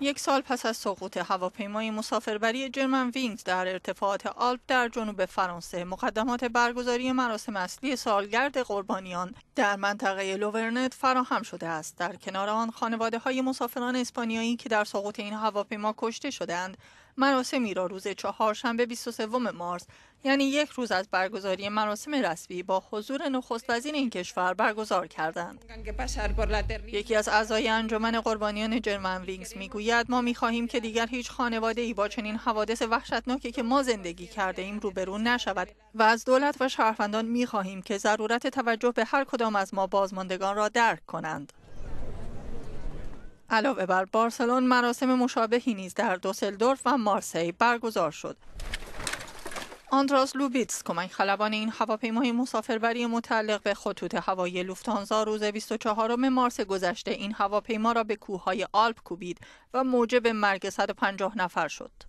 یک سال پس از سقوط هواپیمای مسافربری جرمن وینگز در ارتفاعات آلپ در جنوب فرانسه، مقدمات برگزاری مراسم اصلی سالگرد قربانیان در منطقه لوورنت فراهم شده است. در کنار آن، خانواده های مسافران اسپانیایی که در سقوط این هواپیما کشته شدند، مراسمی را روز چهارشنبه 23 مارس، یعنی یک روز از برگزاری مراسم رسمی، با حضور نخست وزیر این کشور برگزار کردند. یکی از اعضای انجمن قربانیان جرمن وینگز میگوید: ما می‌خواهیم که دیگر هیچ خانواده‌ای با چنین حوادث وحشتناکی که ما زندگی کرده ایم روبرو نشود و از دولت و شهروندان می‌خواهیم که ضرورت توجه به هر کدام از ما بازماندگان را درک کنند. علاوه بر بارسلون، مراسم مشابهی نیز در دوسلدورف و مارسی برگزار شد. آندراس لوبیتس، کمک خلبان این هواپیمای مسافربری متعلق به خطوط هوایی لوفتانزا، روز 24 مارس گذشته این هواپیما را به کوههای آلپ کوبید و موجب مرگ 150 نفر شد.